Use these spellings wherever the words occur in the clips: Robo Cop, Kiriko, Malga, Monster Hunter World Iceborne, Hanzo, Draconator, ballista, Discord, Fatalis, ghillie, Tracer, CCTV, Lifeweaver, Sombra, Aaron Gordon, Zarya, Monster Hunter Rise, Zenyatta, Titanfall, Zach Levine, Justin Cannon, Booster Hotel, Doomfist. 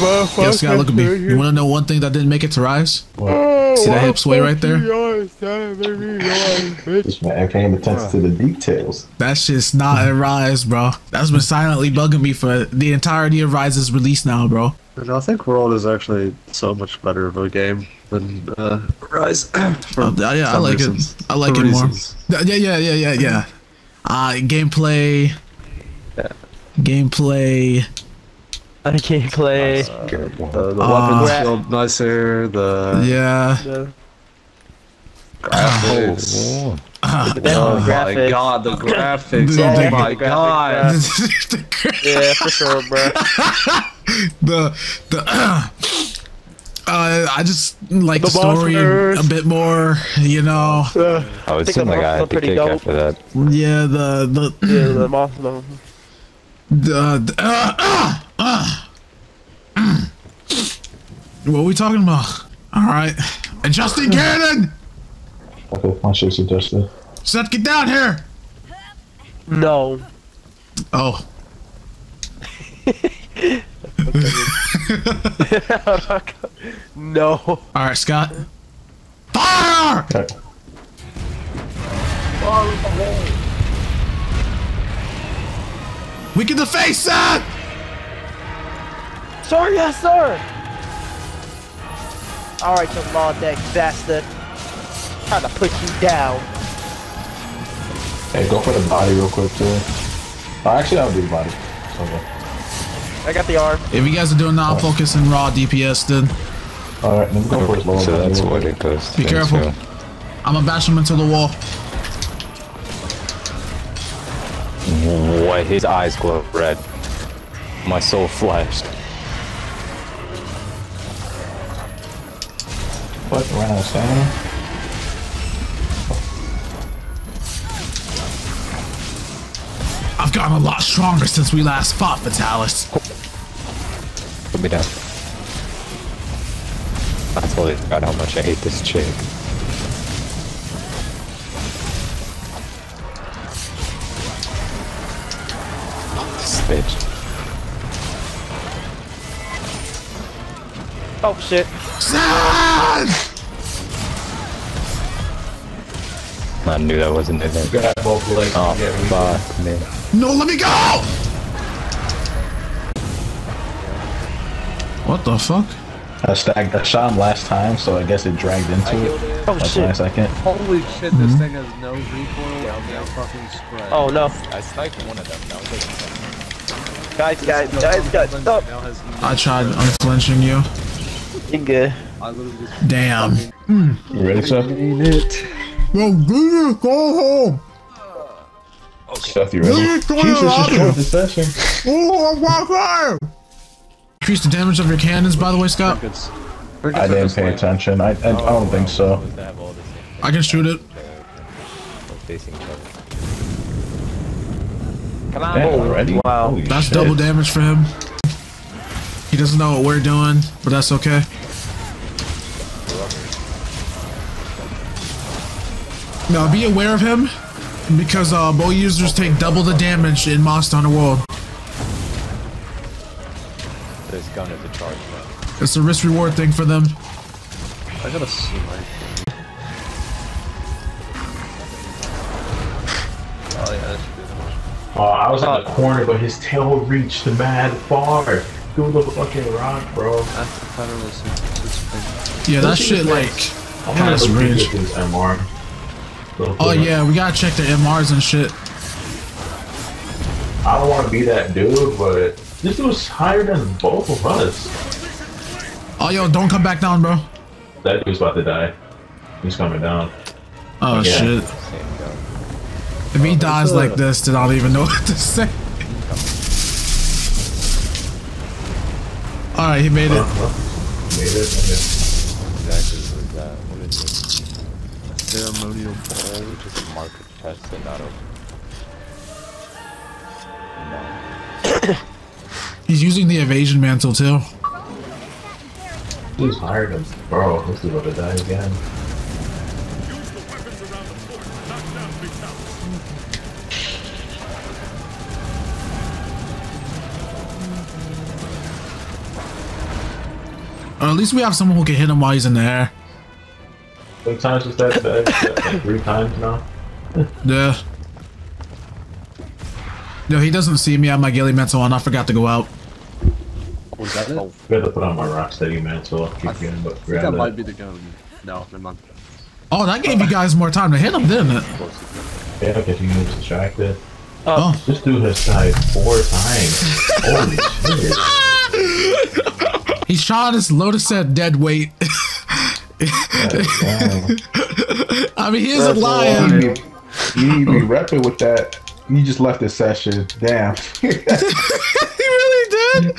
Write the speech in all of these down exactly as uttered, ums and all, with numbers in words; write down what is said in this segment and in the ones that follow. Yes, God, look at me. You want to know one thing that didn't make it to Rise? What? See that hip sway right there? This man can't attest to the details. That shit's not in Rise, bro. That's been silently bugging me for the entirety of Rise's release now, bro. And I think World is actually so much better of a game than uh, Rise. Oh, yeah, I like reasons. it. I like for it reasons. more. Yeah, yeah, yeah, yeah, yeah. Uh, gameplay. Yeah. Gameplay. Gameplay. Uh, the the uh, weapons feel nicer. The yeah. The graphics. Oh, oh, oh, oh my graphics. God, the graphics! Yeah, oh yeah, my god! Yeah, for sure, bro. The the uh, uh, I just like the, the story a bit more, you know. Uh, I would seem like I had to kick dope. after that. Yeah, the the yeah, the moth. The, the uh, uh, uh, uh. What are we talking about? All right, and Justin Cannon. Okay, my shit's adjusted. Seth, get down here. No. Oh. No. All right, Scott. Fire! Okay. We get the face, Seth! Sir, yes, sir! Alright, you Maldeck bastard. Trying to put you down. Hey, go for the body real quick, too. Oh, actually, I'll do the body. Okay. I got the arm. If you guys are doing non-focus and raw D P S, then... Alright, let me go for it low. So that's what it goes. Be careful. Go. I'm gonna bash him into the wall. Boy, his eyes glow red. My soul flashed. What? Run out of stamina? I've gotten a lot stronger since we last fought, Fatalis. Put me down. I totally forgot how much I hate this chick. Bitch. Oh shit. I knew that wasn't in there. Got both legs. Oh, fuck, man. No, let me go! What the fuck? I stacked. I shot him last time, so I guess it dragged into it. it. Oh shit. Nice. I can't. Holy shit, mm-hmm. This thing has no recoil. Yeah, no fucking spread. Oh no. I sniped one of them. That was like... Guys, guys, guys, guys, stop! I tried unflinching you. You're good. Damn. Mm. You ready, Seth? Yo, Junior, go home! Okay. Seth, you ready? Jesus, it's short session. Oh, my God! Increase the damage of your cannons, by the way, Scott. I didn't pay attention. I, I, I don't think so. I can shoot it. Already? Wow. Holy that's shit. Double damage for him. He doesn't know what we're doing, but that's okay. Now be aware of him, because uh, bow users take double the damage in Monster Hunter World. This gun is a charge. It's a risk reward thing for them. I gotta see my. Oh yeah. Oh, I was in the corner, but his tail reached the mad far through the fucking rock, bro. Yeah, that shit like kind of range. Oh yeah, we gotta check the M Rs and shit. I don't want to be that dude, but this was higher than both of us. Oh yo, don't come back down, bro. That dude's about to die. He's coming down. Oh shit. If he dies like this, then I don't even know what to say. Alright, he made it. Ceremonial ball, which is a market test and not open. He's using the evasion mantle too. He's hired him. Bro, he's about to die again. Or at least we have someone who can hit him while he's in the air. Three times with that bag, like three times now. Yeah. No, he doesn't see me. I have my ghillie mantle on. I forgot to go out. Was that it? I better put on my rocksteady mantle. Keep I getting, but think that it. might be the gun. No, never mind. Oh, that gave you guys more time to hit him, didn't it? Yeah, because you was distracted. Oh. oh. This dude has died four times. Holy shit. He shot his Lotus at dead weight. I mean, he isn't lying. You need to be, you be repping with that. You just left this session. Damn. He really did?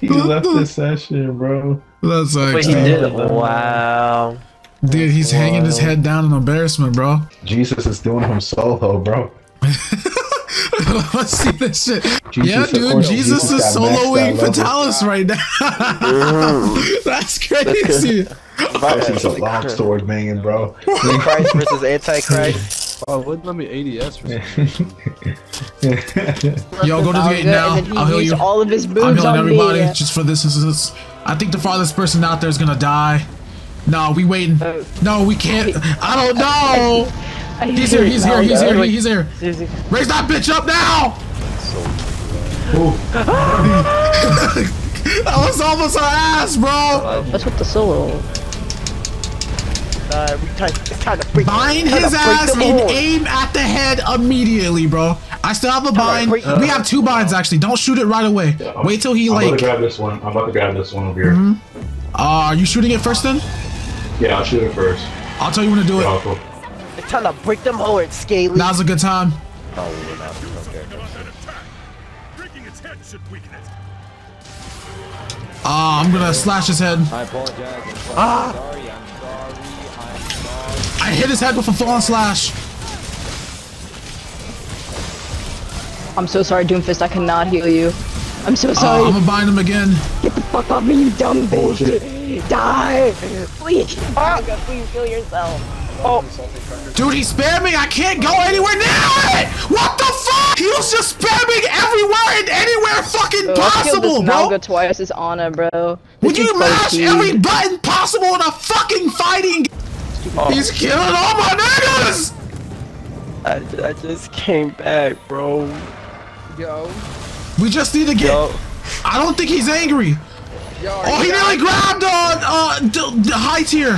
He left this session, bro. That's like, Wait, he did it. Wow. Dude, he's wow. hanging his head down in embarrassment, bro. Jesus is doing him solo, bro. Let's see this shit. Jesus yeah, dude, course, Jesus, Jesus is soloing Fatalis right now. That's crazy. That's is a long sword banging, bro. Christ versus Antichrist. Oh, it wouldn't let me A D S for something. Yo, go to the gate now. He I'll heal you. All of his moves I'm healing everybody me. just for this instance. I think the farthest person out there is gonna die. No, we waiting. Uh, no, we can't. I don't know. I, I, I, he's, here, he's, here, he's here. He's here. He's here. Raise that bitch up now. That was almost our ass, bro. That's what the solo. Uh, we try, try to break, bind try his to ass and all. aim at the head immediately, bro. I still have a bind. Uh, we have two binds actually. Don't shoot it right away. Yeah, Wait till he I'm like. I'm about to grab this one. I'm about to grab this one over here. Mm -hmm. Uh, are you shooting it first then? Yeah, I'll shoot it first. I'll tell you when to do yeah, it. Cool. They're trying to break them hard, Scaly. Now's a good time. Oh, we're not okay. Ah, uh, I'm gonna slash his head. I apologize. Ah. I hit his head with a fallen slash. I'm so sorry, Doomfist. I cannot heal you. I'm so sorry. Uh, I'm gonna bind him again. Get the fuck off me, you dumb bitch. Bullshit. Die. Please. Oh, God, please heal yourself. Oh. Dude, he spammed me. I can't go anywhere near it. What the fuck? He was just spamming everywhere and anywhere fucking so possible, bro. Malga twice is Ana, bro. Would you mash every button possible in a fucking fighting game? Oh. He's killing all my niggas! I, I just came back, bro. Yo. We just need to get... Yo. I don't think he's angry. Yo, oh, he nearly grabbed on uh, the, the high tier.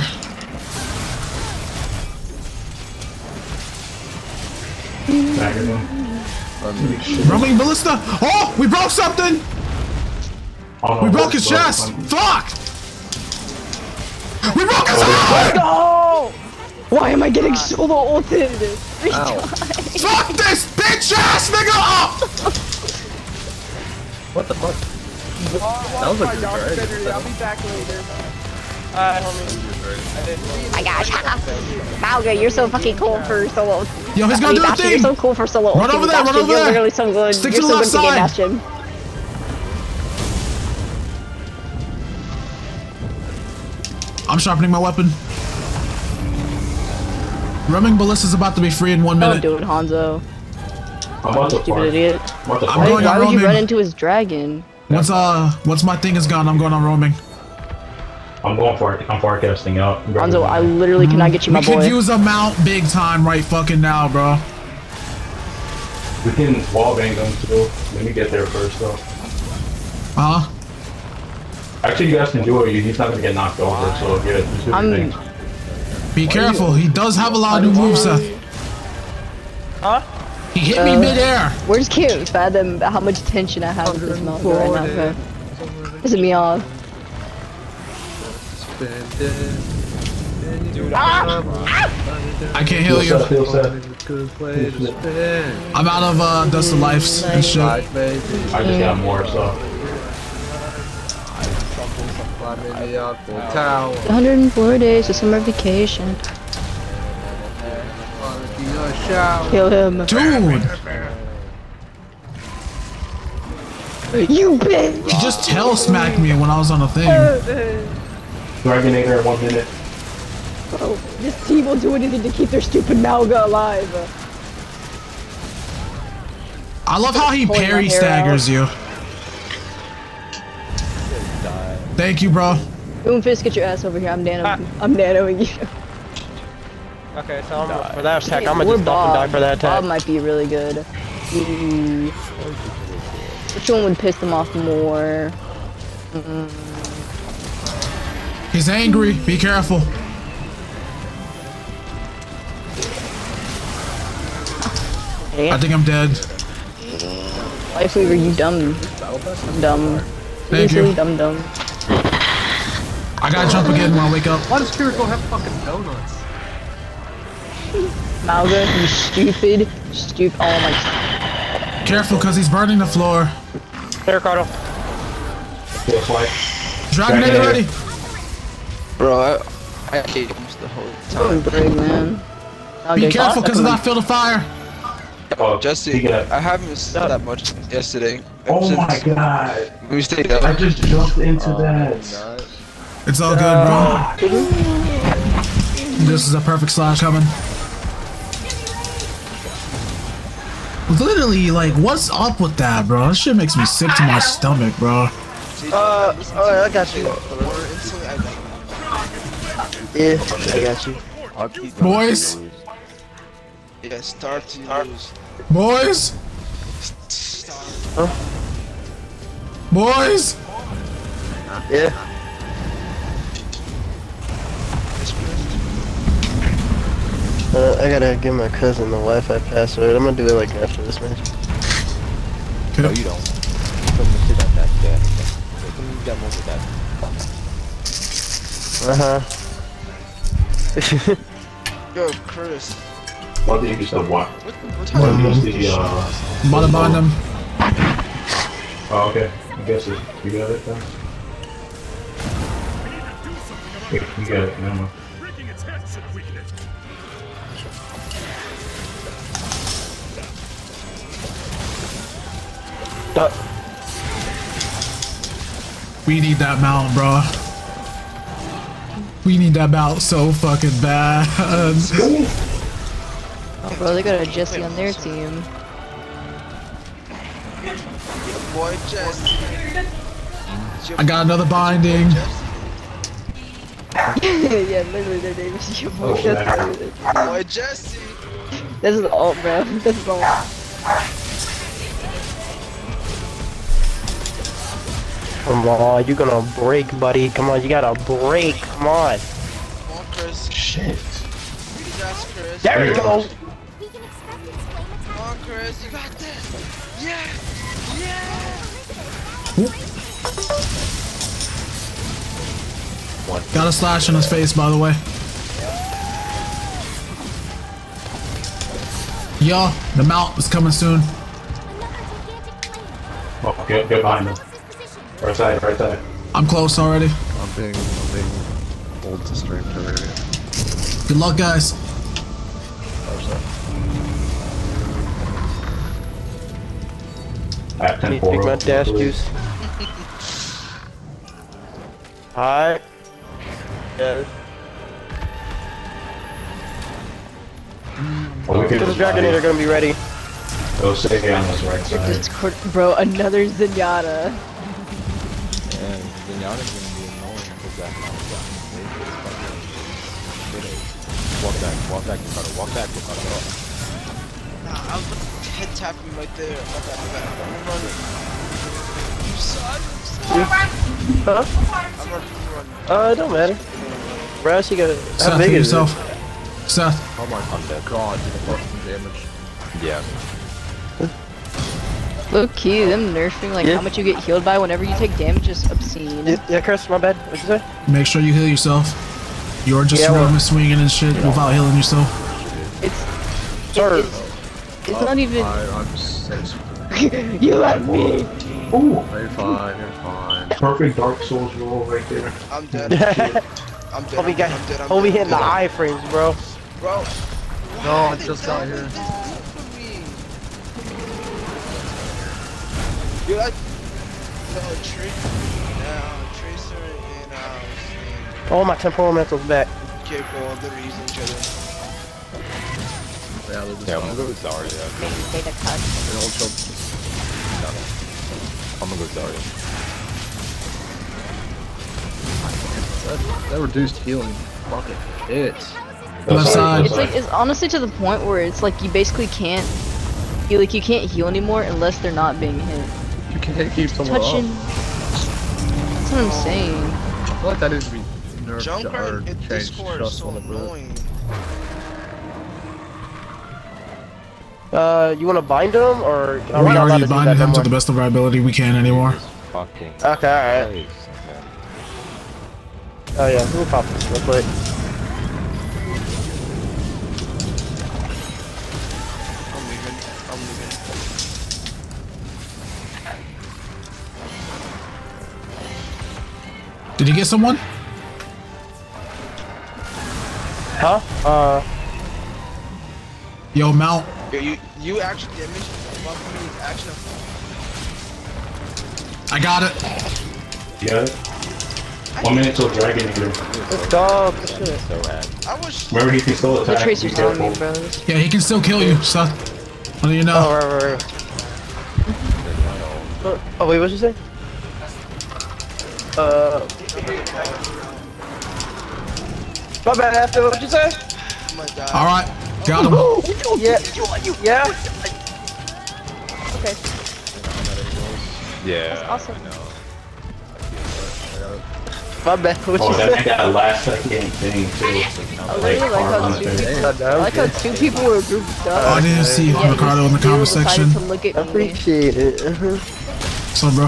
Roaming ballista. Oh, we broke something. Oh, we broke his chest. Fuck. We broke his heart! No! Why am I getting solo ulted? Three times. Fuck this bitch ass nigga up! What the fuck? That was a good bird. I'll be back later. Uh, my gosh. Malga, you're so fucking cool for solo. Yo, he's gonna do a thing! You're so cool for solo. Run over there, run over there! You're literally so good. Stick to the left side! I'm sharpening my weapon. Roaming ballista's about to be free in one minute. Don't do it, Hanzo. I'm stupid idiot. I'm going on roaming. Why would you run into his dragon? Once uh, once my thing is gone, I'm going on roaming. I'm going for it. I'm forecasting out. Hanzo, I literally cannot get you, my boy. We could use a mount big time right fucking now, bro. We can wallbang them too. Let me get there first, though. Uh huh? Actually, you guys can do it. He's not gonna get knocked over, so good. Yeah, be careful. He does have a lot of new moves, Seth. Huh? He hit uh, me midair. Where's Q? It's bad them how much tension I have with this Malga right now. Huh? Is it me off? Ah! I can't heal you. I'm out of uh, dust of lives and shit. I just got more, so. one hundred four days of summer vacation. Kill him. Dude! You bitch! He just tail smacked me when I was on the thing. Draconator in one minute. Oh, this team will do anything to keep their stupid Malga alive. I love how he parry staggers you. Thank you, bro. Doomfist, get your ass over here. I'm nanoing ah. you. I'm nanoing you. Okay, so I'm nah. for that attack, hey, I'm gonna just Bob. Dump and die for that attack. Bob might be really good. Ooh. Which one would piss them off more? Mm. He's angry. Be careful. Damn. I think I'm dead. Lifeweaver, you dumb. I'm dumb. Thank Easily you. Dumb, dumb. I gotta jump again when I wake up. Why does Kiriko have fucking donuts? Malga, you stupid, stupid. Oh my God. Careful, cause he's burning the floor. Here, Cardo. What's like? Draconator ready. Bro, I, I hate him the whole time. Big, man. Be careful, cause I feel the fire. Oh, Jesse, I haven't slept that much yesterday. Oh my God! We stayed up. I just jumped into oh that. It's all uh, good, bro. This is a perfect slash coming. Literally, like, what's up with that, bro? That shit makes me sick to my stomach, bro. Uh, alright, I got you. Yeah, I got you. Boys. Yeah, start to start. Boys! Huh? Boys! Yeah. Uh, I gotta give my cousin the Wi-Fi password. I'm gonna do it like after this match. No, you don't. Uh-huh. Yo, Chris. Why did you get the what? What was the uh? Mother bottom. Oh, okay. I guess it. You got it then. You got it. Never mind. We need that mount, bro. We need that mount so fucking bad. Oh, bro, they got a Jesse on their team. I got another binding. Yeah, literally, their name is your boy Jesse. Boy Jesse. This is alt, bro. This is alt. Come on, you're gonna break, buddy. Come on, you gotta break. Come on. Come on, Chris. Shit. There we go. Chris, you got this! Yeah! Yeah! What? Got a slash on his face, by the way. Yo, the mount is coming soon. Oh, get, get behind him. Right side, right side. I'm close already. I'm being, I'm being old to stream to area. Good luck, guys. I need to pick my dash juice. Hi. Yeah. Well, we the Draconator gonna be ready. Go stay here on this right side. Bro, another Zenyatta. And Zenyatta's gonna be annoying because that fucking walk back, walk back, you gotta walk back, you gotta walk. Head tap me right there. Right back, right back. I'm running. You saw it? You saw it? Huh? I'm running. Uh, it don't matter. Russ, you gotta. Seth, how big is yourself. It? Seth. Oh my God, you did fucking damage. Yeah. Look, key, them nerfing, like yeah. how much you get healed by whenever you take damage is obscene. Yeah, yeah, Chris, my bad. What'd you say? Make sure you heal yourself. You're just yeah, running, well, swinging and shit yeah. without healing yourself. It's. Sorry. It, it's It's oh, not even. I, I'm safe. You let me. Ooh. You're fine. You're fine. Perfect Dark Souls roll right there. I'm dead. I'm dead. Homie got. Homie hitting the iframes, bro. Bro. No, I just got here. You like? No, Tracer and uh. Oh, my temporal mental's back. Capable of the reason, each other. Yeah, yeah, I'm gonna go with Zarya. I'm gonna go with Zarya. That, that reduced healing fucking hits. Left side. It's like it's honestly to the point where it's like you basically can't, you like you can't heal anymore unless they're not being hit. You can't keep someone touching. Up. That's what I'm saying. I feel like that needs to be nerfed. Junkrat in Discord is so annoying. Uh, you want to bind them or? Are we already binding them to the best of our ability. We can't anymore. Okay. All right. Oh yeah, we'll pop this real quick. I'm leaving. I'm leaving. Did you get someone? Huh? Uh. Yo, Mount. Yo, you you actually damaged me with action. I got it. Yeah. One minute till dragon here. Let's go. Remember, he can still attack. Be careful. Yeah, he can still kill you, son. What do you know? Oh, right, right, right. Oh wait, what'd you say? Uh. My bad, after what'd you say? Oh my god. All right. Got him. Yeah. Yeah. Okay. Yeah. That's awesome. I know. My bad. What oh, you that, that last second thing too. I really like, like how two people. I like how two people were grouped up. I didn't see yeah, Ricardo in the comment section. I appreciate it. Uh-huh. What's up, bro?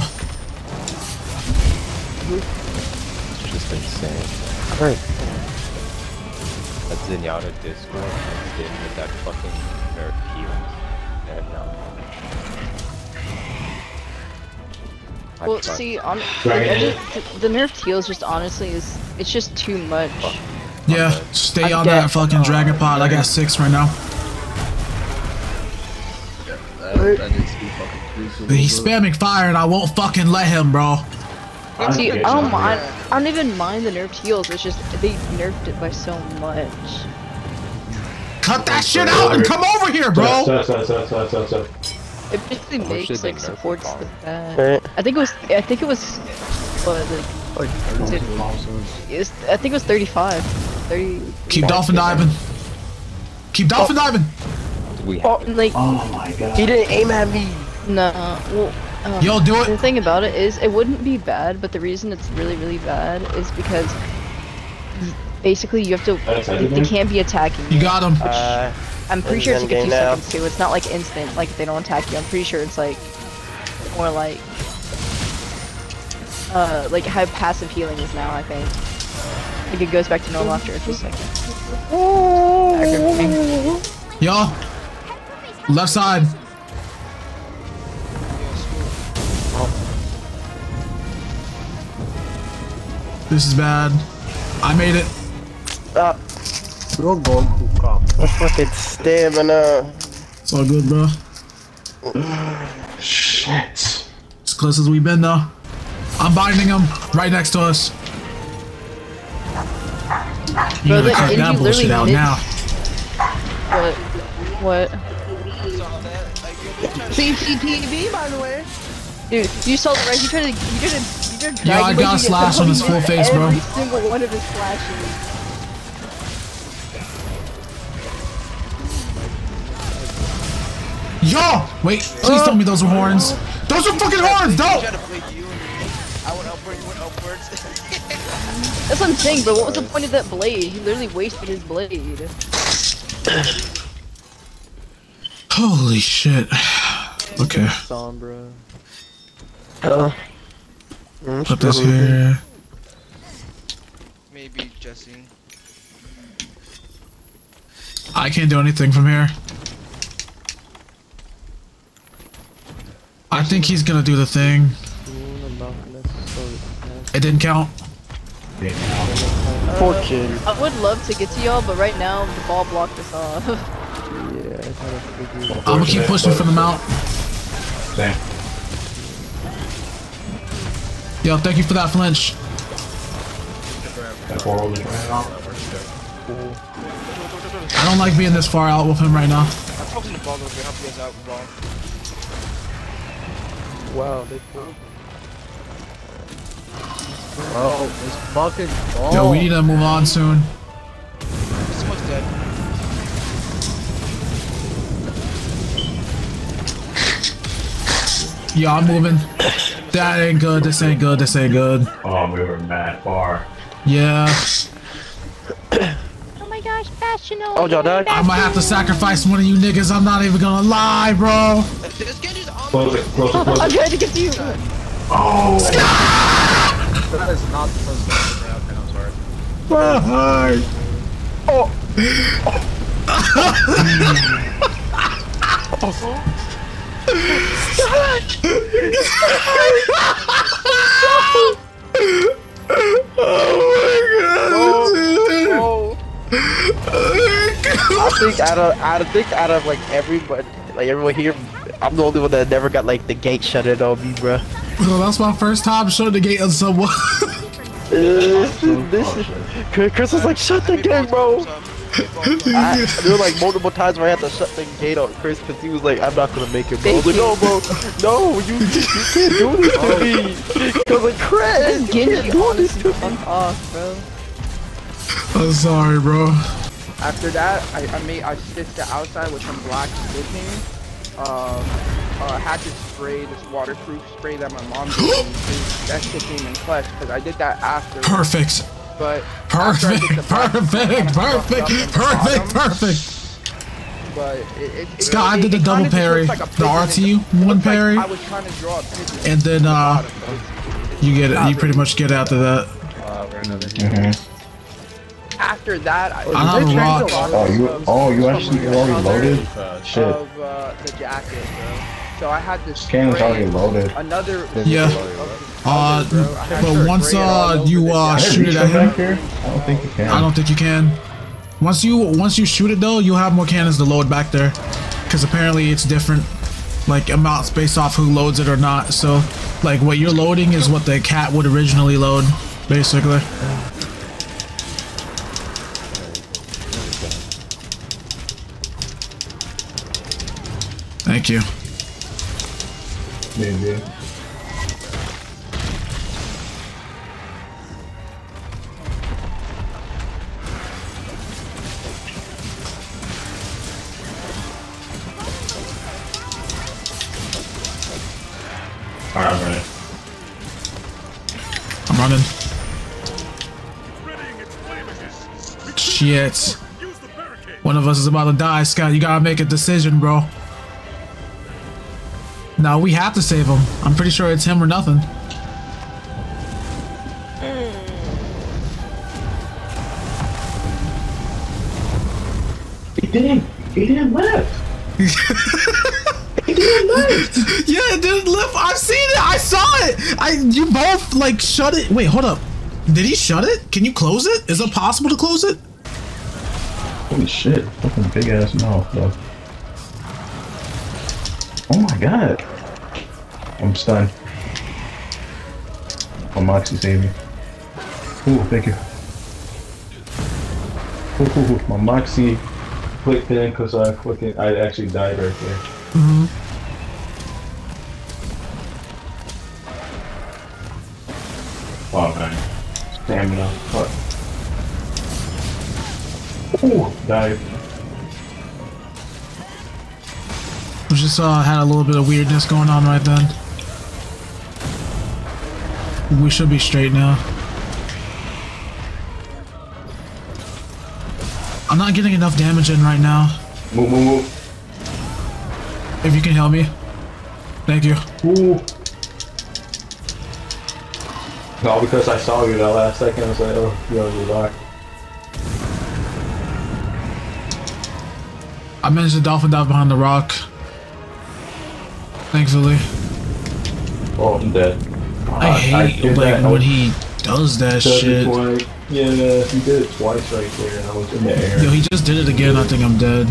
It's just insane. All right. That Zenyatta Discord did with that fucking nerf heals. Well, tried. See, on, like, just, the nerfed heals just honestly is, it's just too much. Yeah, stay I'm on dead. That fucking dragon pod. I got six right now. Yeah, that, that needs to be fucking crucial. He's spamming fire and I won't fucking let him, bro. See, I don't mind. I don't even mind the nerfed heals. It's just they nerfed it by so much. Cut that shit out and come over here, bro. Sorry, sorry, sorry, sorry, sorry, sorry. It basically makes like supports the bad. I think it was. I think it was. What was it? Like, it was, I think it was thirty-five. thirty. Keep dolphin diving. Keep dolphin diving. Oh, like, oh my god. He didn't aim at me. No. Well, Um, Yo, do it. The thing about it is, it wouldn't be bad, but the reason it's really, really bad is because basically you have to. They, they can't be attacking you. You got them. Uh, I'm pretty sure it's like a few seconds too. It's not like instant. Like they don't attack you. I'm pretty sure it's like more like uh like how passive healing is now. I think like it goes back to normal after a few seconds. Yo, left side. This is bad. I made it. Stop. Robo Cop. That's fucking stamina. It's all good, bro. Shit. As close as we've been, though. I'm binding him right next to us. You gotta cut that bullshit out now. What? What? C C T V, by the way. Dude, you saw the right. You tried to. You tried to. Yeah, I got a slash on his full face, bro. Every single one of his flashes. Yo! Wait, please uh, tell me those were horns. Those are fucking horns, though! I went upward, you went upwards. That's what I'm saying, bro. What was the point of that blade? He literally wasted his blade. Holy shit. Okay. Sombra. Hello. Put this here. Maybe Jesse. I can't do anything from here. I think he's gonna do the thing. It didn't count. Uh, Fortune. I would love to get to y'all, but right now the ball blocked us off. Yeah. I'm gonna keep pushing for the mount. Damn. Yo, thank you for that flinch. I don't like being this far out with him right now. Wow, they Bro, this fucking ball. Yo, we need to move on soon. Someone's dead. Yeah, I'm moving. That ain't good, this ain't good, this ain't good. Oh, we were mad far. Yeah. Oh my gosh, Bastional. Oh, y'all died? I'm gonna have to sacrifice one of you niggas, I'm not even gonna lie, bro. This kid is on close it, close it, close it. I'm trying to get to you. Oh. That is not the first time I've been out, I'm sorry. My heart. Oh. Oh. Oh my god! Oh, oh. I think out of I think out of like everybody, like everyone here, I'm the only one that never got like the gate shut in on me, bro. Well, that's my first time shutting the gate on someone. uh, this is, this is, Chris was like, shut the gate, bro. I, there were like multiple times where I had to shut the gate on Chris because he was like, I'm not gonna make it, bro. I was like, no, bro, no, you, you can't do this to me. I was like, Chris, you can't do this to me. I'm off, bro. I'm sorry, bro. After that, I, I made, I stitched the outside with some black stitching. Um, uh, I had to spray this waterproof spray that my mom did. That shit came in clutch because I did that after. Perfect. But perfect, perfect, perfect, perfect, perfect, perfect. But it, it, Scott, it, I did the it double parry, like the R T U one parry, like and then uh, you get it. You pretty much get after that. Uh, we're another mm-hmm. After that, I I'm on rock. Oh, you, oh, you actually you're already loaded. Uh, Shit. Of, uh, the jacket, bro. So I had this cam's already loaded. Another yeah. Uh, but once uh you uh shoot it at him, I don't think you can. I don't think you can. Once you once you shoot it though, you'll have more cannons to load back there, because apparently it's different, like amounts based off who loads it or not. So, like what you're loading is what the cat would originally load, basically. Thank you. Maybe. Alright, I'm ready. I'm running. Shit. One of us is about to die, Scott. You gotta make a decision, bro. No, we have to save him. I'm pretty sure it's him or nothing. It didn't. It didn't lift. It didn't lift. Yeah, it didn't lift. I've seen it. I saw it. I. You both like shut it. Wait, hold up. Did he shut it? Can you close it? Is it possible to close it? Holy shit! Fucking big ass mouth, bro. Oh my god. I'm stunned. Oh, Moxie saved me. Ooh, thank you. Ooh, ooh, ooh. My Moxie clicked in because I fucking I actually died right there. Mm-hmm. Wow, man. Stamina. Fuck. Ooh, died. I just uh, had a little bit of weirdness going on right then. We should be straight now. I'm not getting enough damage in right now. Move, move, move. If you can help me. Thank you. Ooh. No, because I saw you that last second. I was like, oh, you gotta be back. I managed to dolphin dive behind the rock. Thankfully. Oh, I'm dead. Uh, I hate I like when he does that shit. Point. Yeah, uh, he did it twice right there, and I was in the air. Yo, he just did it again. I think I'm dead.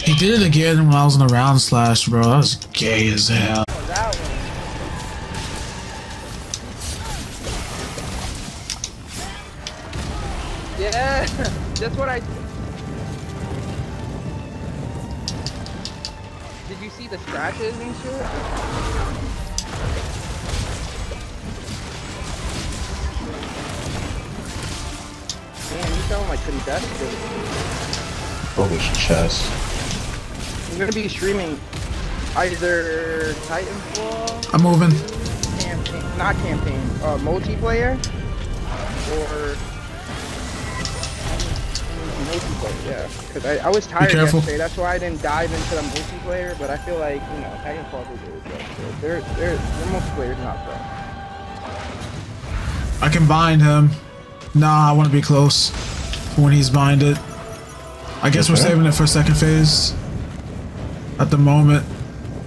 He did it again when I was in the round slash, bro. That was gay as hell. Yeah, that's what I. Did you see the scratches and shit? couldn't dash through. Rubbish chest. I'm gonna be streaming either Titanfall. I'm moving. Campaign, not campaign. Uh, multiplayer. Or multiplayer, yeah. Because I, I was tired yesterday. That's why I didn't dive into the multiplayer. But I feel like you know Titanfall is really good. So they're they're the multiplayer is not bad. I can bind him. Nah, I want to be close when he's binded. I guess okay. We're saving it for second phase at the moment.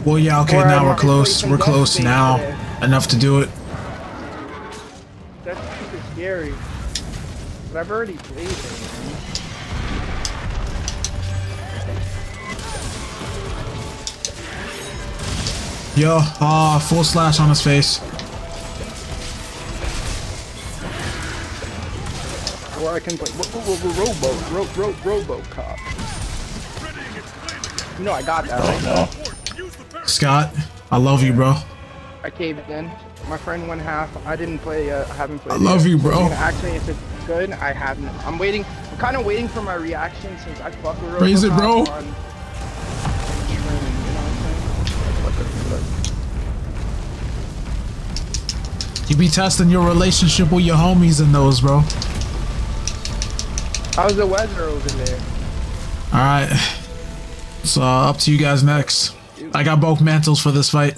Well, yeah, okay, or now we're close. We're close now. There. Enough to do it. That's super scary. But I've already played it. Yo, ah, uh, full slash on his face. Or I can play Robo, ro ro Robo Cop. You know I got that oh, right no. Scott, I love you, bro. I caved in. My friend went half. I didn't play. Uh, I haven't played. I love yet. You, bro. So actually, if it's good, I haven't. I'm waiting. I'm kind of waiting for my reaction since I fuck with Robo. Raise it, bro. On... You be testing your relationship with your homies in those, bro. How's the weather over there? Alright. It's uh, up to you guys next. I got both mantles for this fight.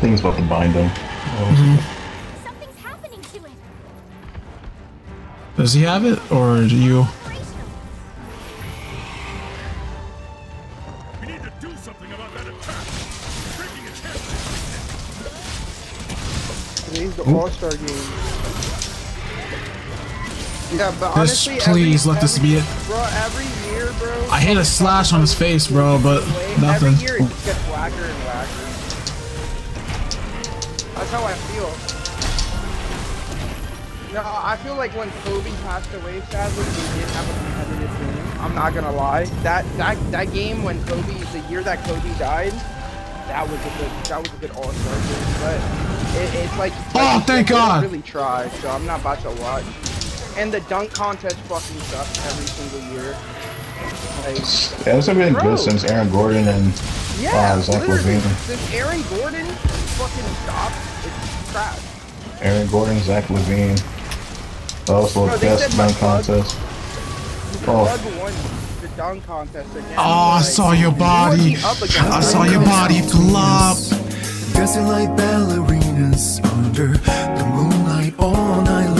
Thing's about to bind him. Mm-hmm. Something's happening to him. Does he have it or do you? We need to do something about that attack. Today's the All-Star game. Yeah, but honestly, just please every, let this every, be it. Bro, every year, bro, I hit a slash on his face, bro, but nothing. Every year it just gets whacker and whacker. That's how I feel. No, I feel like when Kobe passed away, sadly, we did have a competitive game. I'm not gonna lie. That that that game when Kobe, the year that Kobe died, that was a good that was a good All-Star game. But it, it's like oh, like, thank God. Really tried, so I'm not about to watch. And the dunk contest fucking sucks every single year. Like, yeah, it's been good since Aaron Gordon and yeah, uh, Zach Levine. Since Aaron Gordon fucking stopped, it's crap. Aaron Gordon, Zach Levine. Also, bro, best dunk contest. Oh. Won the dunk contest again. Oh, I like, saw your body. I saw your body flop. Dancing like ballerinas under the moonlight all night.